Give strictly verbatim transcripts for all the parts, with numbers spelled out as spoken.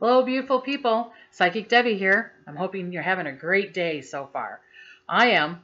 Hello, beautiful people. Psychic Debbie here. I'm hoping you're having a great day so far. I am.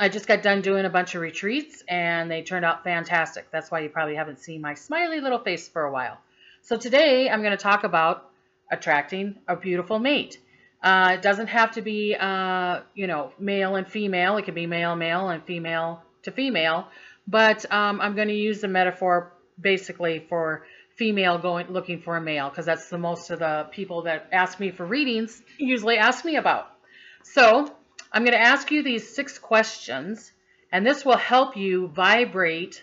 I just got done doing a bunch of retreats, and they turned out fantastic. That's why you probably haven't seen my smiley little face for a while. So today, I'm going to talk about attracting a beautiful mate. Uh, it doesn't have to be, uh, you know, male and female. It can be male, male, and female to female. But um, I'm going to use the metaphor basically for female going looking for a male, because that's the most of the people that ask me for readings usually ask me about. So I'm going to ask you these six questions, and this will help you vibrate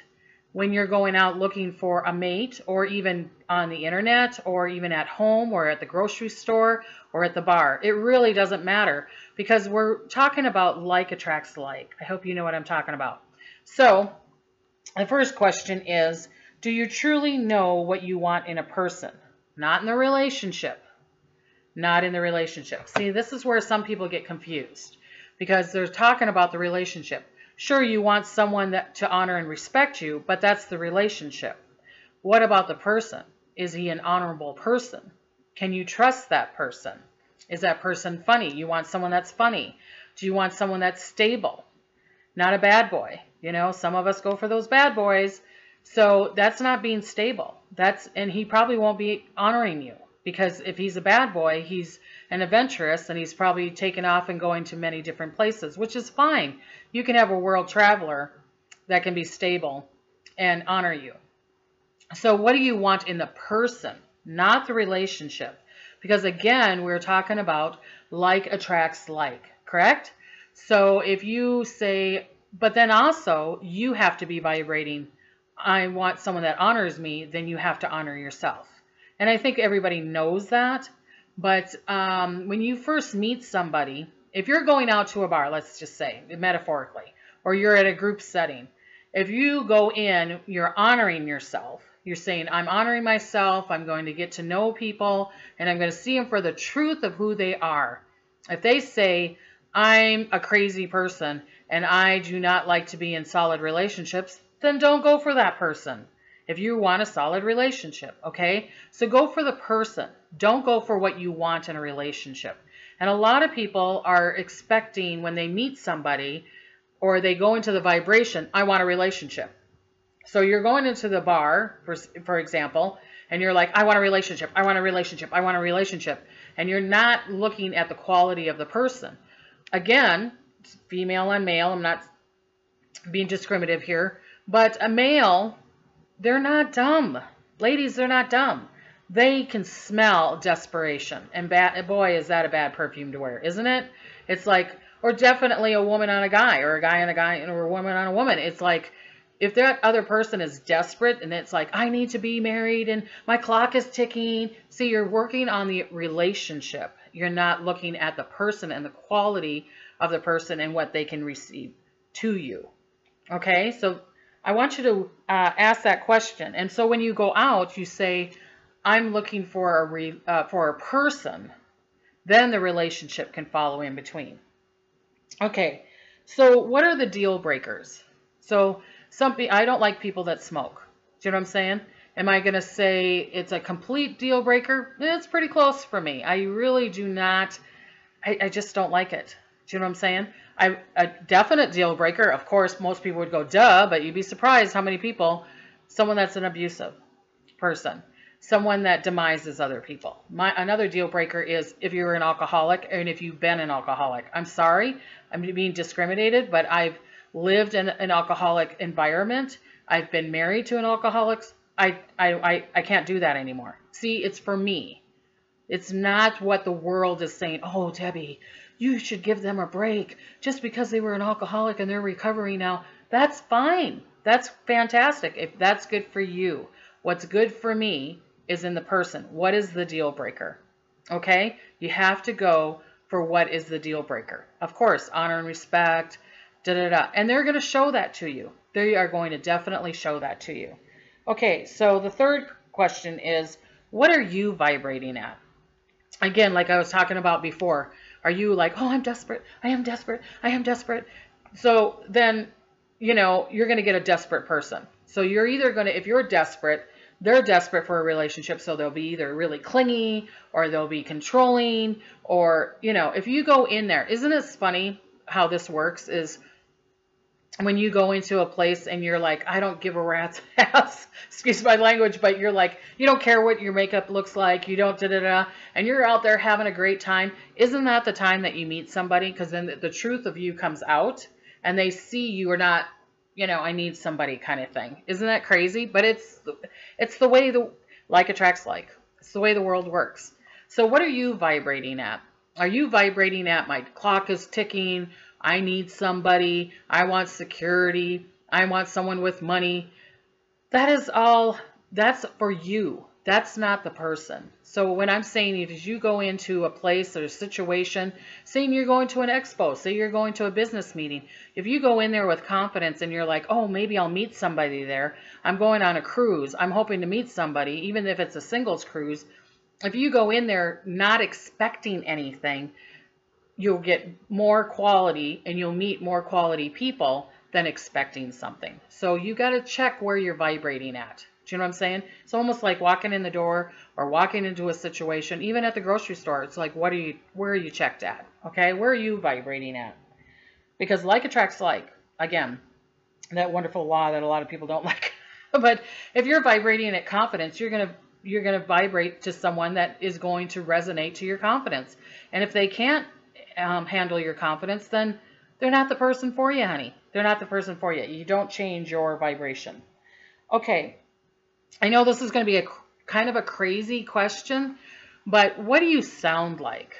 when you're going out looking for a mate, or even on the internet, or even at home, or at the grocery store, or at the bar. It really doesn't matter, because we're talking about like attracts like. I hope you know what I'm talking about. So the first question is, do you truly know what you want in a person? Not in the relationship. Not in the relationship. See, this is where some people get confused, because they're talking about the relationship. Sure, you want someone that, to honor and respect you, but that's the relationship. What about the person? Is he an honorable person? Can you trust that person? Is that person funny? You want someone that's funny. Do you want someone that's stable? Not a bad boy. You know, some of us go for those bad boys. So that's not being stable. That's, and he probably won't be honoring you, because if he's a bad boy, he's an adventurous, and he's probably taken off and going to many different places, which is fine. You can have a world traveler that can be stable and honor you. So what do you want in the person, not the relationship? Because again, we're talking about like attracts like, correct? So if you say, but then also you have to be vibrating, I want someone that honors me, then you have to honor yourself. And I think everybody knows that. But um, when you first meet somebody, if you're going out to a bar, let's just say metaphorically, or you're at a group setting, if you go in, you're honoring yourself. You're saying, I'm honoring myself. I'm going to get to know people, and I'm going to see them for the truth of who they are. If they say, I'm a crazy person and I do not like to be in solid relationships, then don't go for that person if you want a solid relationship, okay? So go for the person. Don't go for what you want in a relationship. And a lot of people are expecting when they meet somebody or they go into the vibration, I want a relationship. So you're going into the bar, for, for example, and you're like, I want a relationship, I want a relationship, I want a relationship. And you're not looking at the quality of the person. Again, female and male, I'm not being discriminative here, but a male, they're not dumb. Ladies, they're not dumb. They can smell desperation. And bad, boy, is that a bad perfume to wear, isn't it? It's like, or definitely a woman on a guy, or a guy on a guy, or a woman on a woman. It's like, if that other person is desperate and it's like, I need to be married and my clock is ticking. See, you're working on the relationship. You're not looking at the person and the quality of the person and what they can receive to you. Okay, so I want you to uh, ask that question. And so when you go out, you say, I'm looking for a, re uh, for a person. Then the relationship can follow in between. Okay, so what are the deal breakers? So some, I don't like people that smoke. Do you know what I'm saying? Am I going to say it's a complete deal breaker? It's pretty close for me. I really do not, I, I just don't like it. Do you know what I'm saying? I, a definite deal breaker, of course, most people would go, duh, but you'd be surprised how many people, someone that's an abusive person, someone that demises other people. My, another deal breaker is if you're an alcoholic and if you've been an alcoholic. I'm sorry, I'm being discriminated, but I've lived in an alcoholic environment. I've been married to an alcoholic. I, I, I, I can't do that anymore. See, it's for me. It's not what the world is saying, oh, Debbie, you should give them a break just because they were an alcoholic and they're recovering now. That's fine. That's fantastic. If that's good for you, what's good for me is in the person. What is the deal breaker? Okay. You have to go for what is the deal breaker. Of course, honor and respect, da, da, da. And they're going to show that to you. They are going to definitely show that to you. Okay. So the third question is, what are you vibrating at? Again, like I was talking about before, are you like, oh, I'm desperate, I am desperate, I am desperate. So then, you know, you're going to get a desperate person. So you're either going to, if you're desperate, they're desperate for a relationship, so they'll be either really clingy or they'll be controlling, or, you know, if you go in there, isn't it funny how this works is when you go into a place and you're like, I don't give a rat's ass, excuse my language, but you're like, you don't care what your makeup looks like, you don't da-da-da, and you're out there having a great time. Isn't that the time that you meet somebody? Because then the truth of you comes out and they see you are not, you know, I need somebody kind of thing. Isn't that crazy? But it's, it's the way the, like attracts like. It's the way the world works. So what are you vibrating at? Are you vibrating at, my clock is ticking, I need somebody, I want security, I want someone with money? That is all, that's for you. That's not the person. So when I'm saying is you go into a place or a situation, saying you're going to an expo, say you're going to a business meeting, if you go in there with confidence and you're like, oh, maybe I'll meet somebody there, I'm going on a cruise, I'm hoping to meet somebody, even if it's a singles cruise, if you go in there not expecting anything, you'll get more quality and you'll meet more quality people than expecting something. So you got to check where you're vibrating at. Do you know what I'm saying? It's almost like walking in the door or walking into a situation, even at the grocery store. It's like, what are you, where are you checked at? Okay. Where are you vibrating at? Because like attracts like. Again, that wonderful law that a lot of people don't like, but if you're vibrating at confidence, you're going to, you're going to vibrate to someone that is going to resonate to your confidence. And if they can't, Um, handle your confidence, then they're not the person for you, honey. They're not the person for you. You don't change your vibration. Okay. I know this is going to be a kind of a crazy question, but what do you sound like?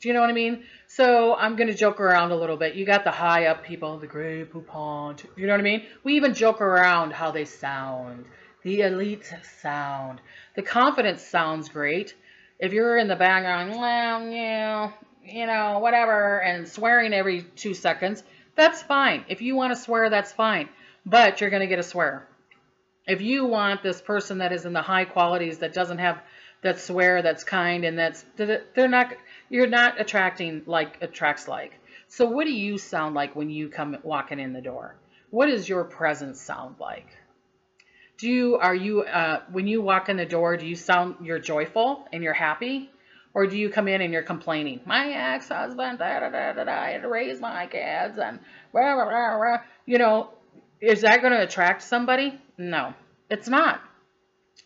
Do you know what I mean? So I'm going to joke around a little bit. You got the high up people, the Grey Poupon. You know what I mean? We even joke around how they sound, the elite sound. The confidence sounds great. If you're in the background, well, yeah, you know, whatever, and swearing every two seconds, that's fine. If you want to swear, that's fine, but you're going to get a swear. If you want this person that is in the high qualities, that doesn't have that swear, that's kind, and that's, they're not, you're not attracting like attracts like. So what do you sound like when you come walking in the door? What does your presence sound like? Do you, are you, uh, when you walk in the door, do you sound, you're joyful and you're happy? Or do you come in and you're complaining? My ex-husband, da, da, da, da, da, I had to raise my kids and blah, blah, blah, blah. You know, is that going to attract somebody? No, it's not.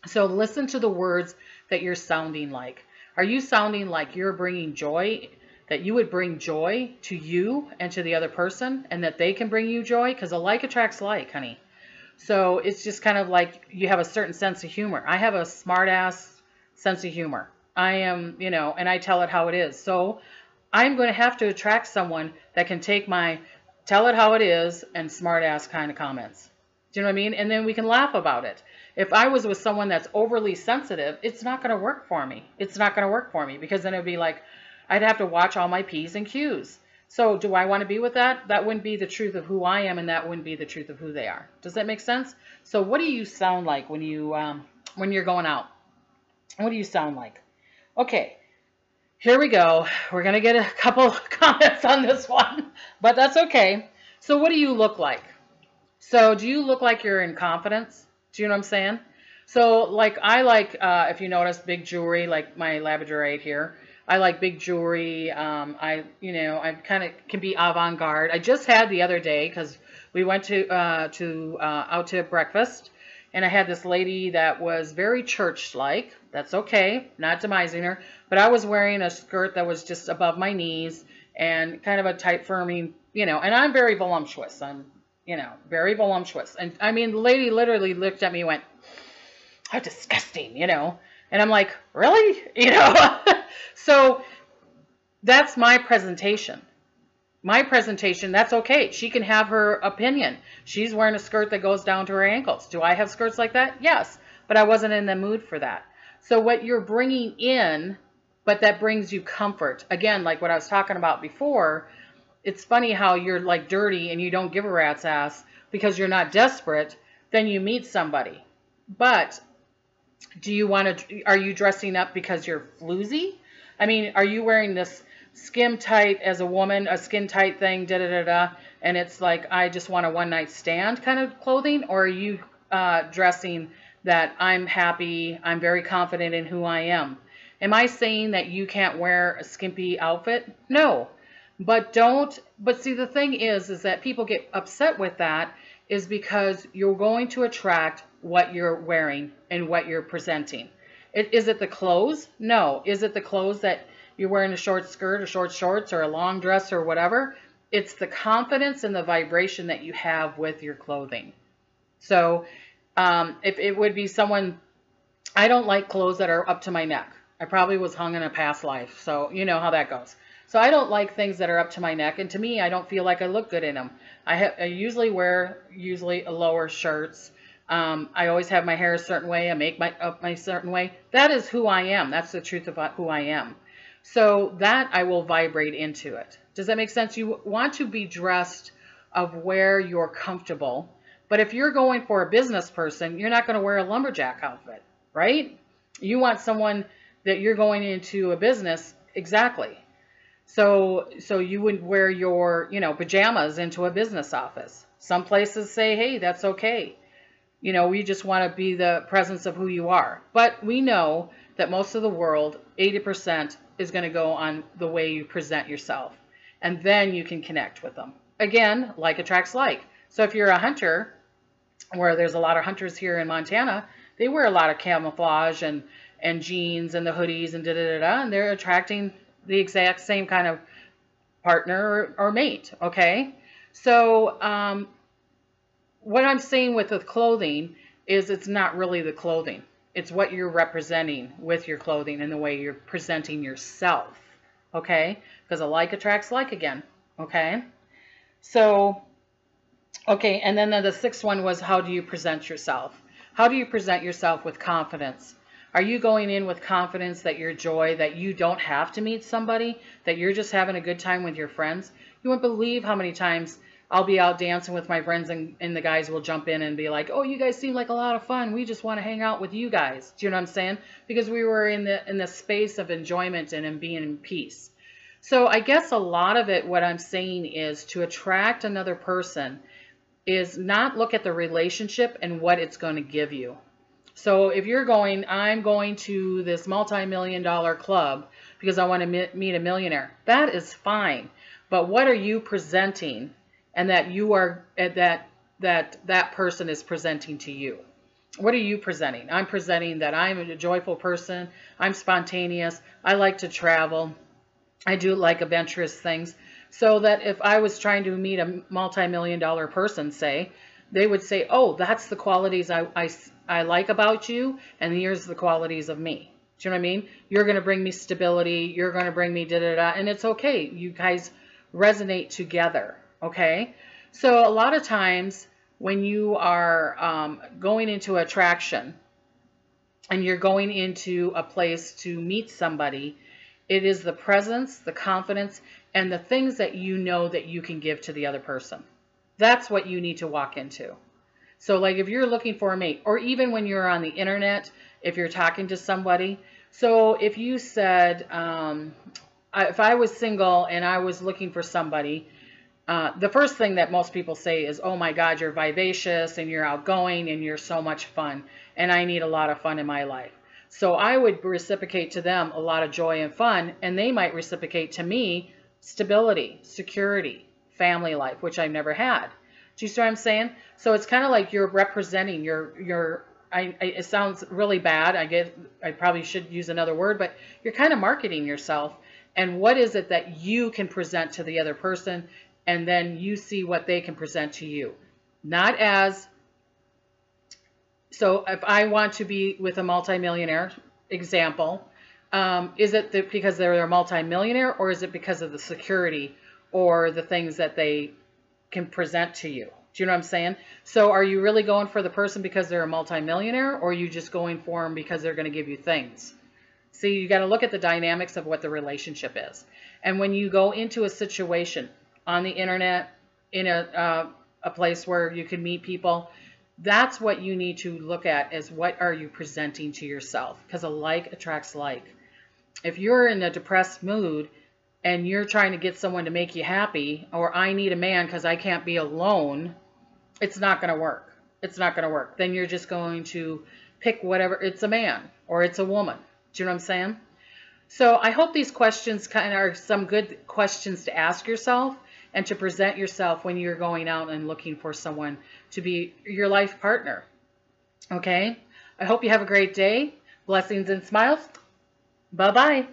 So listen to the words that you're sounding like. Are you sounding like you're bringing joy, that you would bring joy to you and to the other person, and that they can bring you joy? Because a like attracts like, honey. So it's just kind of like you have a certain sense of humor. I have a smart-ass sense of humor. I am, you know, and I tell it how it is. So I'm going to have to attract someone that can take my tell it how it is and smart ass kind of comments. Do you know what I mean? And then we can laugh about it. If I was with someone that's overly sensitive, it's not going to work for me. It's not going to work for me because then it'd be like, I'd have to watch all my P's and Q's. So do I want to be with that? That wouldn't be the truth of who I am. And that wouldn't be the truth of who they are. Does that make sense? So what do you sound like when you, um, when you're going out? What do you sound like? Okay, here we go. We're going to get a couple comments on this one, but that's okay. So what do you look like? So do you look like you're in confidence? Do you know what I'm saying? So like I like, uh, if you notice, big jewelry, like my labradorite here. I like big jewelry. Um, I, you know, I kind of can be avant-garde. I just had the other day because we went to, uh, to uh, out to breakfast. And I had this lady that was very church-like. That's okay, not demising her. But I was wearing a skirt that was just above my knees and kind of a tight-firming, you know. And I'm very voluptuous. I'm, you know, very voluptuous. And, I mean, the lady literally looked at me and went, how disgusting, you know. And I'm like, really? You know. So that's my presentation. My presentation, that's okay. She can have her opinion. She's wearing a skirt that goes down to her ankles. Do I have skirts like that? Yes, but I wasn't in the mood for that. So what you're bringing in, but that brings you comfort. Again, like what I was talking about before, it's funny how you're like dirty and you don't give a rat's ass because you're not desperate, then you meet somebody. But do you want to, are you dressing up because you're floozy? I mean, are you wearing this skin tight as a woman, a skin tight thing, da da da da, and it's like I just want a one night stand kind of clothing, or are you uh, dressing that I'm happy, I'm very confident in who I am. Am I saying that you can't wear a skimpy outfit? No, but don't, but see, the thing is, is that people get upset with that is because you're going to attract what you're wearing and what you're presenting. It, is it the clothes? No. Is it the clothes that you're wearing, a short skirt or short shorts or a long dress or whatever? It's the confidence and the vibration that you have with your clothing. So um, if it would be someone, I don't like clothes that are up to my neck. I probably was hung in a past life, so you know how that goes. So I don't like things that are up to my neck, and to me, I don't feel like I look good in them. I, ha I usually wear usually lower shirts. Um, I always have my hair a certain way. I make my up my certain way. That is who I am. That's the truth about who I am. So that I will vibrate into it. Does that make sense? You want to be dressed of where you're comfortable. But if you're going for a business person, you're not going to wear a lumberjack outfit, right? You want someone that you're going into a business, exactly. So, so you would wear your, you know, pajamas into a business office. Some places say, hey, that's okay. You know, we just want to be the presence of who you are. But we know that most of the world, eighty percent is going to go on the way you present yourself. And then you can connect with them. Again, like attracts like. So if you're a hunter, where there's a lot of hunters here in Montana, they wear a lot of camouflage and, and jeans and the hoodies and da-da-da-da, and they're attracting the exact same kind of partner or, or mate, okay? So um, what I'm saying with the clothing is it's not really the clothing. It's what you're representing with your clothing and the way you're presenting yourself, okay? Because a like attracts like again, okay? So, okay, and then the sixth one was, how do you present yourself? How do you present yourself with confidence? Are you going in with confidence that your joy, that you don't have to meet somebody, that you're just having a good time with your friends? You won't believe how many times I'll be out dancing with my friends and, and the guys will jump in and be like, oh, you guys seem like a lot of fun. We just want to hang out with you guys. Do you know what I'm saying? Because we were in the, in the space of enjoyment and in being in peace. So I guess a lot of it, what I'm saying is, to attract another person is not look at the relationship and what it's going to give you. So if you're going, I'm going to this multi-million dollar club because I want to meet a millionaire, that is fine. But what are you presenting, and that you are, that that that person is presenting to you? What are you presenting? I'm presenting that I'm a joyful person. I'm spontaneous. I like to travel. I do like adventurous things. So that if I was trying to meet a multi-million dollar person, say, they would say, oh, that's the qualities I, I, I like about you, and here's the qualities of me. Do you know what I mean? You're going to bring me stability. You're going to bring me da-da-da, and it's okay. You guys resonate together, okay? So a lot of times when you are um, going into attraction and you're going into a place to meet somebody, it is the presence, the confidence, and the things that you know that you can give to the other person. That's what you need to walk into. So like if you're looking for a mate, or even when you're on the internet, if you're talking to somebody. So if you said, um, I, if I was single and I was looking for somebody, uh, the first thing that most people say is, oh my God, you're vivacious and you're outgoing and you're so much fun. And I need a lot of fun in my life. So I would reciprocate to them a lot of joy and fun, and they might reciprocate to me stability, security, family life, which I've never had. Do you see what I'm saying? So it's kind of like you're representing your, your, I, I, it sounds really bad. I get, I probably should use another word, but you're kind of marketing yourself. And what is it that you can present to the other person? And then you see what they can present to you. Not as, so if I want to be with a multimillionaire example, um, is it the, because they're a multimillionaire, or is it because of the security or the things that they can present to you? Do you know what I'm saying? So are you really going for the person because they're a multimillionaire, or are you just going for them because they're going to give you things? See, you got to look at the dynamics of what the relationship is. And when you go into a situation on the internet, in a, uh, a place where you can meet people, that's what you need to look at, is what are you presenting to yourself? Because a like attracts like. If you're in a depressed mood, and you're trying to get someone to make you happy, or I need a man because I can't be alone, it's not going to work. It's not going to work. Then you're just going to pick whatever, it's a man or it's a woman. Do you know what I'm saying? So I hope these questions kind of are some good questions to ask yourself and to present yourself when you're going out and looking for someone to be your life partner. Okay? I hope you have a great day. Blessings and smiles. Bye-bye.